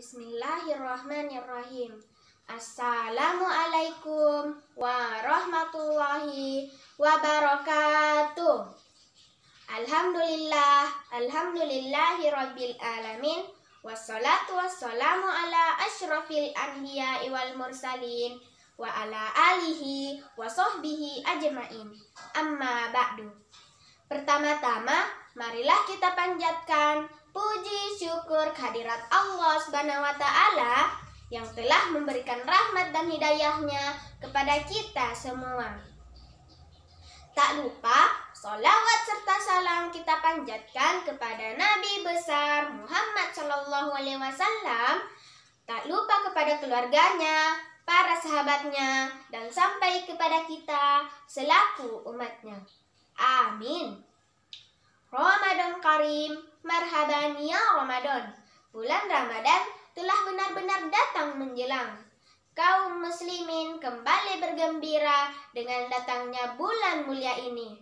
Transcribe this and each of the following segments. Bismillahirrahmanirrahim. Assalamualaikum warahmatullahi wabarakatuh. Alhamdulillah, alhamdulillahirabbil alamin, wassalatu wassalamu ala asyrafil anbiya'i wal mursalin wa ala alihi wa sahbihi ajmain. Amma ba'du. Pertama-tama, marilah kita panjatkan puji syukur kehadirat Allah Subhanahu wa taala yang telah memberikan rahmat dan hidayahnya kepada kita semua. Tak lupa sholawat serta salam kita panjatkan kepada Nabi besar Muhammad Shallallahu Alaihi Wasallam. Tak lupa kepada keluarganya, para sahabatnya, dan sampai kepada kita selaku umatnya. Amin. Ramadan Karim, marhaban ya Ramadan. Bulan Ramadan telah benar-benar datang menjelang. Kaum muslimin kembali bergembira dengan datangnya bulan mulia ini.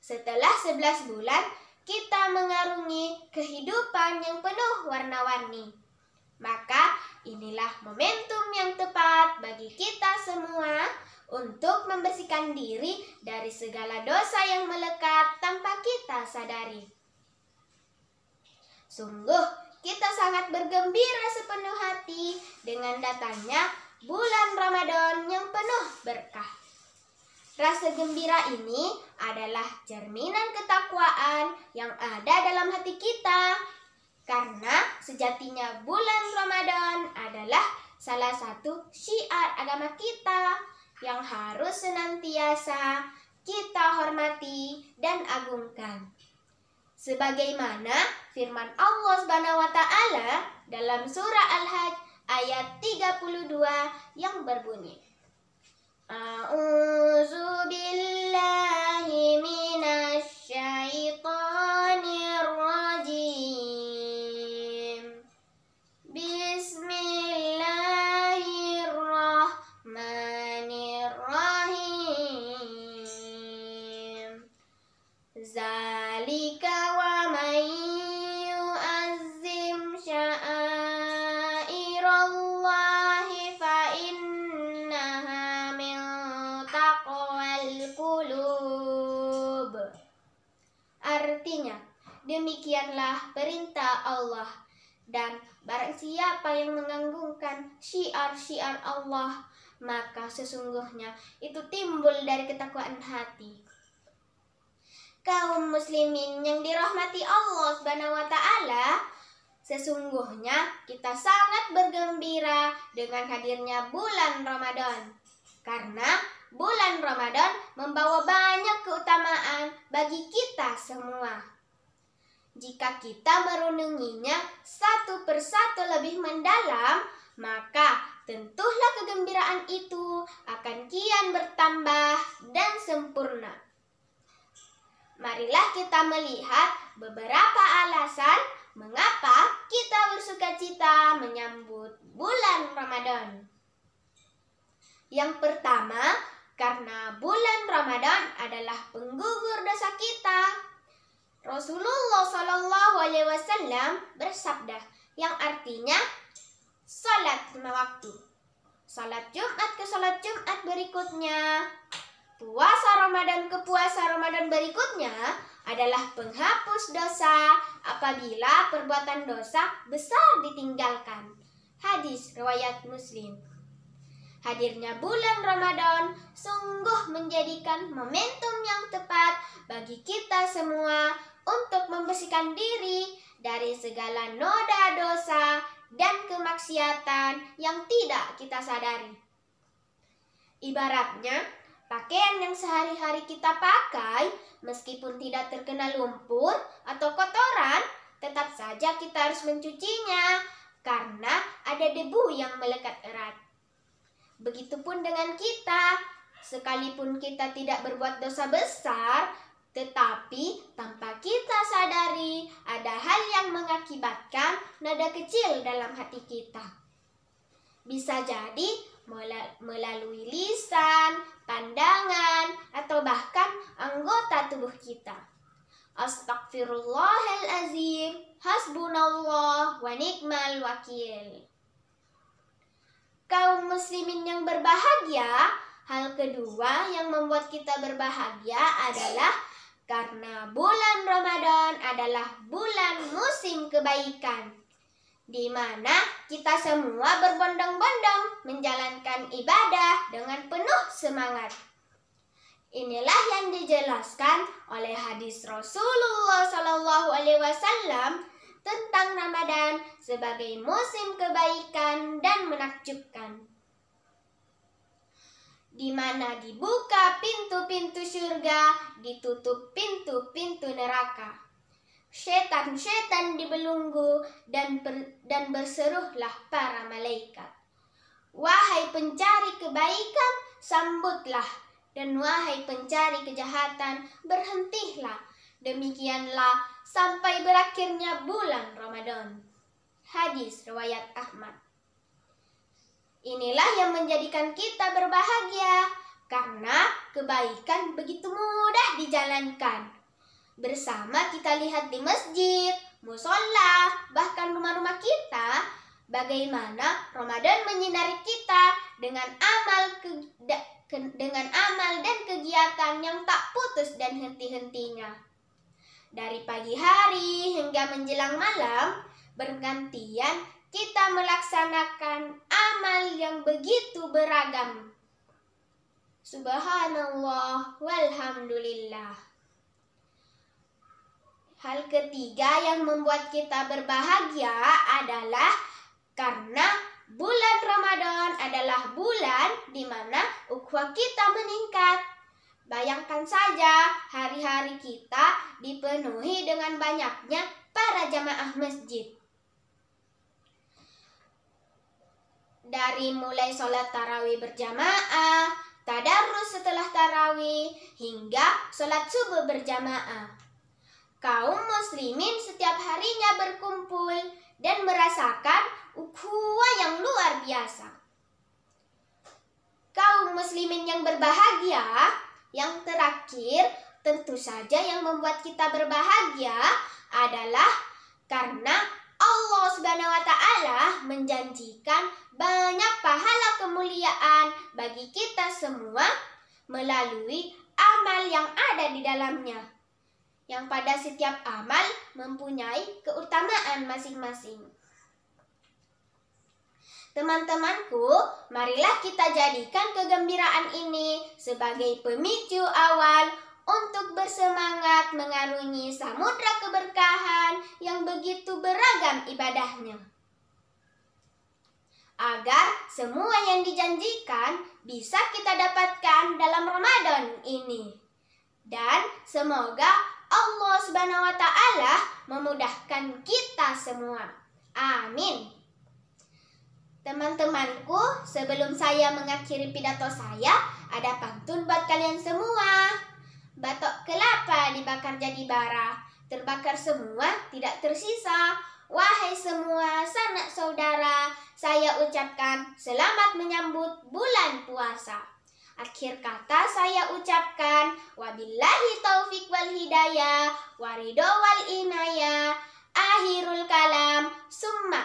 Setelah 11 bulan, kita mengarungi kehidupan yang penuh warna-warni. Maka inilah momentum yang tepat bagi kita semua untuk membersihkan diri dari segala dosa yang melekat tanpa kita sadari. Sungguh, kita sangat bergembira sepenuh hati dengan datangnya bulan Ramadan yang penuh berkah. Rasa gembira ini adalah cerminan ketakwaan yang ada dalam hati kita. Karena sejatinya bulan Ramadan adalah salah satu syiar agama kita yang harus senantiasa kita hormati dan agungkan. Sebagaimana firman Allah Subhanahu wa taala dalam surah Al-Hajj ayat 32 yang berbunyi, A'udzu billahi minasy syaithanir rajim. Bismillahirrahmanirrahim. Zalika wa may yu'azzim sya'airallahi fa innaha min taqwal qulub. Artinya, demikianlah perintah Allah, dan barang siapa yang mengagungkan syiar-syiar Allah, maka sesungguhnya itu timbul dari ketakwaan hati. Kaum muslimin yang dirahmati Allah Subhanahu wa taala, sesungguhnya kita sangat bergembira dengan hadirnya bulan Ramadan. Karena bulan Ramadan membawa banyak keutamaan bagi kita semua. Jika kita merununginya satu persatu lebih mendalam, maka tentulah kegembiraan itu akan kian bertambah dan sempurna. Marilah kita melihat beberapa alasan mengapa kita bersuka cita menyambut bulan Ramadan. Yang pertama, karena bulan Ramadan adalah penggugur dosa kita. Rasulullah Shallallahu Alaihi Wasallam bersabda, yang artinya salat lima waktu, salat Jumat ke salat Jumat berikutnya, puasa Ramadan ke puasa Ramadan berikutnya adalah penghapus dosa apabila perbuatan dosa besar ditinggalkan. Hadis riwayat Muslim. Hadirnya bulan Ramadan sungguh menjadikan momentum yang tepat bagi kita semua untuk membersihkan diri dari segala noda dosa dan kemaksiatan yang tidak kita sadari. Ibaratnya, pakaian yang sehari-hari kita pakai, meskipun tidak terkena lumpur atau kotoran, tetap saja kita harus mencucinya karena ada debu yang melekat erat. Begitupun dengan kita, sekalipun kita tidak berbuat dosa besar, tetapi tanpa kita sadari ada hal yang mengakibatkan nada kecil dalam hati kita. Bisa jadi melalui lisan, pandangan, atau bahkan anggota tubuh kita. Astagfirullahalazim, hasbunallah wa ni'mal wakil. Kaum muslimin yang berbahagia, hal kedua yang membuat kita berbahagia adalah karena bulan Ramadan adalah bulan musim kebaikan, di mana kita semua berbondong-bondong menjalankan ibadah dengan penuh semangat. Inilah yang dijelaskan oleh hadis Rasulullah SAW tentang Ramadan sebagai musim kebaikan dan menakjubkan, di mana dibuka pintu-pintu surga, ditutup pintu-pintu neraka. Setan-setan dibelenggu dan berserulah para malaikat, "Wahai pencari kebaikan, sambutlah! Dan wahai pencari kejahatan, berhentihlah." Demikianlah sampai berakhirnya bulan Ramadan. Hadis riwayat Ahmad. Inilah yang menjadikan kita berbahagia, karena kebaikan begitu mudah dijalankan. Bersama kita lihat di masjid, musola, bahkan rumah-rumah kita, bagaimana Ramadan menyinari kita dengan amal dan kegiatan yang tak putus dan henti-hentinya. Dari pagi hari hingga menjelang malam, bergantian kita melaksanakan amal yang begitu beragam. Subhanallah walhamdulillah. Hal ketiga yang membuat kita berbahagia adalah karena bulan Ramadan adalah bulan di mana ukhuwah kita meningkat. Bayangkan saja, hari-hari kita dipenuhi dengan banyaknya para jamaah masjid. Dari mulai sholat tarawih berjamaah, tadarus setelah tarawih, hingga sholat subuh berjamaah. Kaum muslimin setiap harinya berkumpul dan merasakan ukhuwah yang luar biasa. Kaum muslimin yang berbahagia, yang terakhir tentu saja yang membuat kita berbahagia adalah karena Allah SWT menjanjikan banyak pahala kemuliaan bagi kita semua melalui amal yang ada di dalamnya, yang pada setiap amal mempunyai keutamaan masing-masing. Teman-temanku, marilah kita jadikan kegembiraan ini sebagai pemicu awal untuk bersemangat mengarungi samudra keberkahan yang begitu beragam ibadahnya, agar semua yang dijanjikan bisa kita dapatkan dalam Ramadan ini. Dan semoga Allah SWT memudahkan kita semua. Amin. Teman-temanku, sebelum saya mengakhiri pidato saya, ada pantun buat kalian semua. Batok kelapa dibakar jadi bara, terbakar semua tidak tersisa. Wahai semua sanak saudara, saya ucapkan selamat menyambut bulan puasa. Akhir kata saya ucapkan, wabillahi taufik wal hidayah, waridho wal inayah. Akhirul kalam, summa.